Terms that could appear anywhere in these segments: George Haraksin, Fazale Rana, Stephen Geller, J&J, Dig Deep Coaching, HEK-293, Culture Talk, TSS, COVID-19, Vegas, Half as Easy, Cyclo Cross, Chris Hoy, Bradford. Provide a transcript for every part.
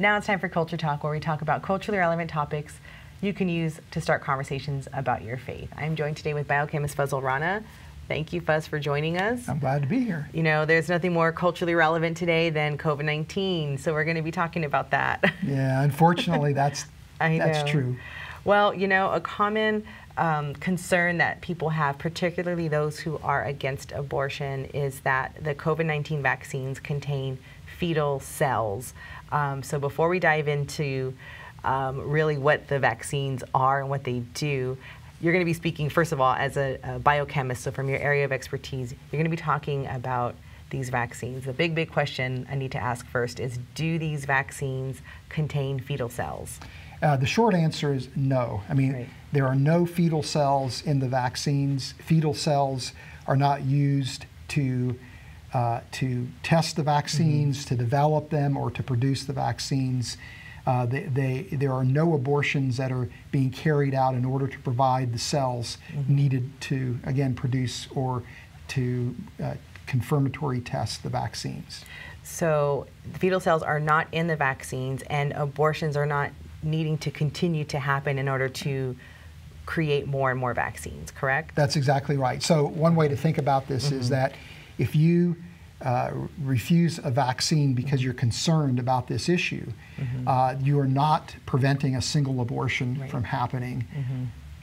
Now it's time for Culture Talk, where we talk about culturally relevant topics you can use to start conversations about your faith. I'm joined today with biochemist Fazale Rana. Thank you, Faz, for joining us. I'm glad to be here. You know, there's nothing more culturally relevant today than COVID-19, so we're going to be talking about that. Yeah, unfortunately, that's true. Well, you know, a common concern that people have, particularly those who are against abortion, is that the COVID-19 vaccines contain fetal cells. So before we dive into really what the vaccines are and what they do, you're going to be speaking, first of all, as a biochemist, so from your area of expertise, you're going to be talking about these vaccines. The big, big question I need to ask first is, do these vaccines contain fetal cells? The short answer is no. I mean, there are no fetal cells in the vaccines. Fetal cells are not used to test the vaccines, to develop them, or to produce the vaccines. There are no abortions that are being carried out in order to provide the cells needed to, again, produce or to confirmatory test the vaccines. So the fetal cells are not in the vaccines, and abortions are not needing to continue to happen in order to create more and more vaccines, correct? That's exactly right. So one way to think about this is that if you refuse a vaccine because you're concerned about this issue, you are not preventing a single abortion from happening.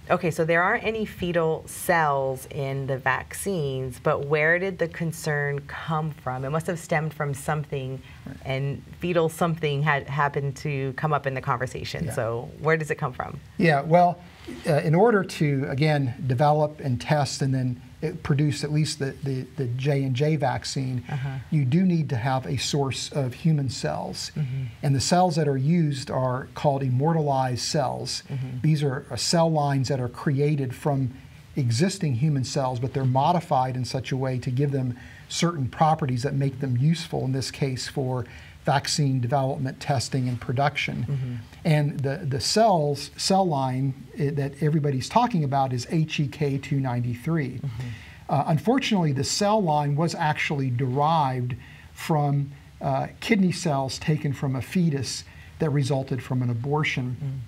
Okay, so there aren't any fetal cells in the vaccines, but where did the concern come from? It must have stemmed from something, and fetal something had happened to come up in the conversation. So where does it come from? Yeah, well, in order to, again, develop and test and then produce at least the J&J vaccine, you do need to have a source of human cells. And the cells that are used are called immortalized cells. These are cell lines that are created from existing human cells, but they're modified in such a way to give them certain properties that make them useful, in this case, for vaccine development, testing, and production. And the cell line that everybody's talking about is HEK-293. Unfortunately, the cell line was actually derived from kidney cells taken from a fetus that resulted from an abortion.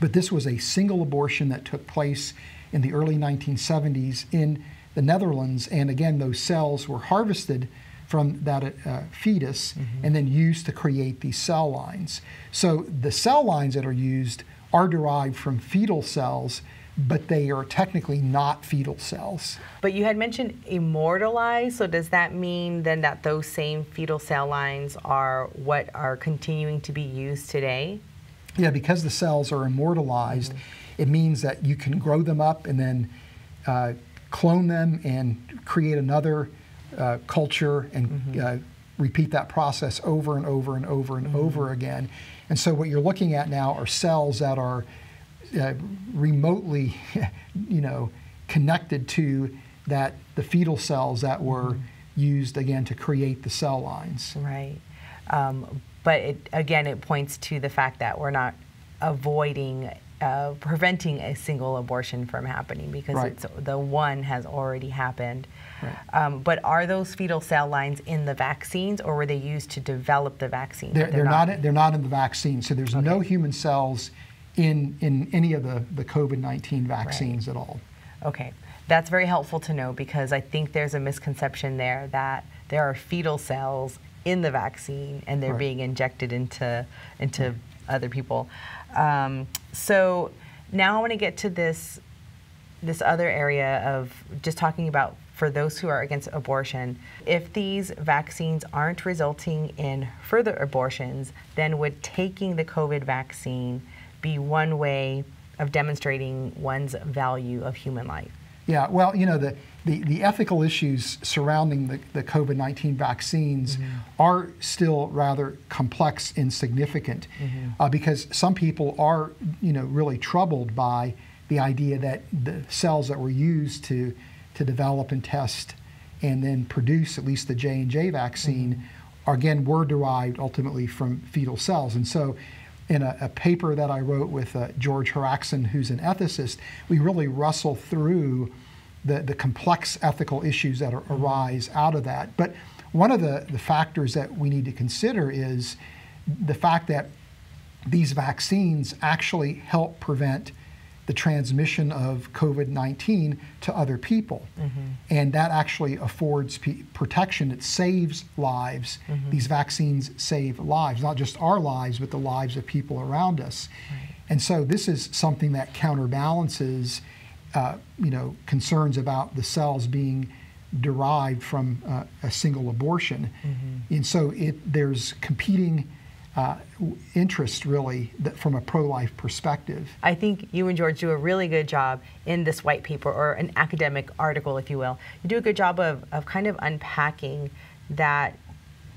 But this was a single abortion that took place in the early 1970s in the Netherlands, and again, those cells were harvested from that fetus and then used to create these cell lines. So the cell lines that are used are derived from fetal cells, but they are technically not fetal cells. But you had mentioned immortalized, so does that mean then that those same fetal cell lines are what are continuing to be used today? Yeah, because the cells are immortalized, it means that you can grow them up and then clone them and create another culture and repeat that process over and over and over and over again. And so what you're looking at now are cells that are remotely, you know, connected to that the fetal cells that were used again to create the cell lines. Right. But it, again, it points to the fact that we're not avoiding preventing a single abortion from happening because it's, the one has already happened. But are those fetal cell lines in the vaccines, or were they used to develop the vaccine? They're not in the vaccine, so there's no human cells in any of the COVID-19 vaccines at all. Okay, that's very helpful to know, because I think there's a misconception there that there are fetal cells in the vaccine and they're being injected into other people. So now I want to get to this other area of just talking about, for those who are against abortion, if these vaccines aren't resulting in further abortions, then would taking the COVID vaccine be one way of demonstrating one's value of human life? Yeah, well, you know, the ethical issues surrounding the COVID-19 vaccines are still rather complex and significant because some people are, you know, really troubled by the idea that the cells that were used to develop and test and then produce at least the J&J vaccine are, again, were derived ultimately from fetal cells. And so in a paper that I wrote with George Haraksin, who's an ethicist, we really wrestle through the complex ethical issues that arise out of that. But one of the factors that we need to consider is the fact that these vaccines actually help prevent the transmission of COVID-19 to other people. Mm-hmm. And that actually affords protection. It saves lives. Mm-hmm. These vaccines save lives, not just our lives, but the lives of people around us. Right. And so this is something that counterbalances concerns about the cells being derived from a single abortion. Mm-hmm. And so there's competing interest, really, that from a pro-life perspective. I think you and George do a really good job in this white paper, or an academic article, if you will. You do a good job of kind of unpacking that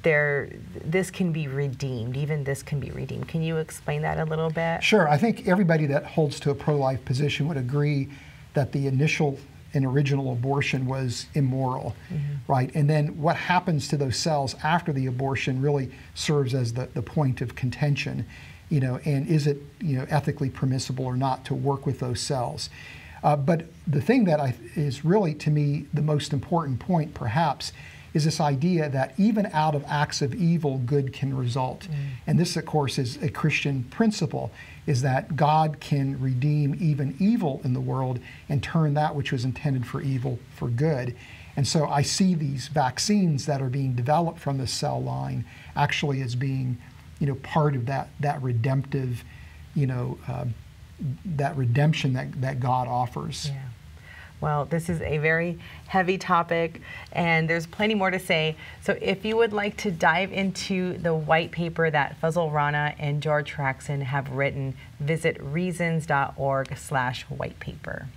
this can be redeemed, even this can be redeemed. Can you explain that a little bit? Sure. I think everybody that holds to a pro-life position would agree that the initial and original abortion was immoral, mm-hmm. right? And then what happens to those cells after the abortion really serves as the point of contention, and is it, ethically permissible or not to work with those cells? But the thing that is really, to me, the most important point, perhaps, is this idea that even out of acts of evil, good can result. Mm. And this, of course, is a Christian principle, is that God can redeem even evil in the world and turn that which was intended for evil for good. And so I see these vaccines that are being developed from this cell line actually as being, part of that redemptive, that redemption that God offers. Yeah. Well, this is a very heavy topic, and there's plenty more to say. So if you would like to dive into the white paper that Fazale Rana and George Haraksin have written, visit reasons.org/whitepaper.